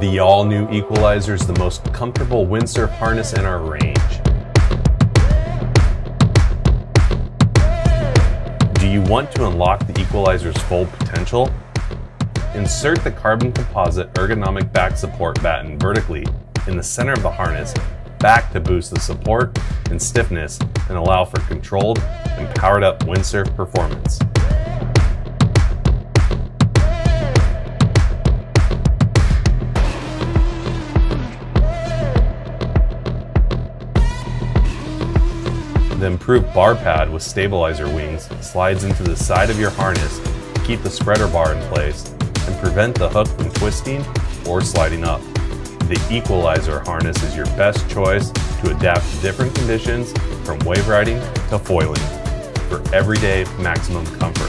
The all-new Equalizer is the most comfortable windsurf harness in our range. Do you want to unlock the Equalizer's full potential? Insert the carbon composite ergonomic back support batten vertically in the center of the harness back to boost the support and stiffness and allow for controlled and powered up windsurf performance. The improved bar pad with stabilizer wings slides into the side of your harness to keep the spreader bar in place and prevent the hook from twisting or sliding up. The Equalizer harness is your best choice to adapt to different conditions from wave riding to foiling for everyday maximum comfort.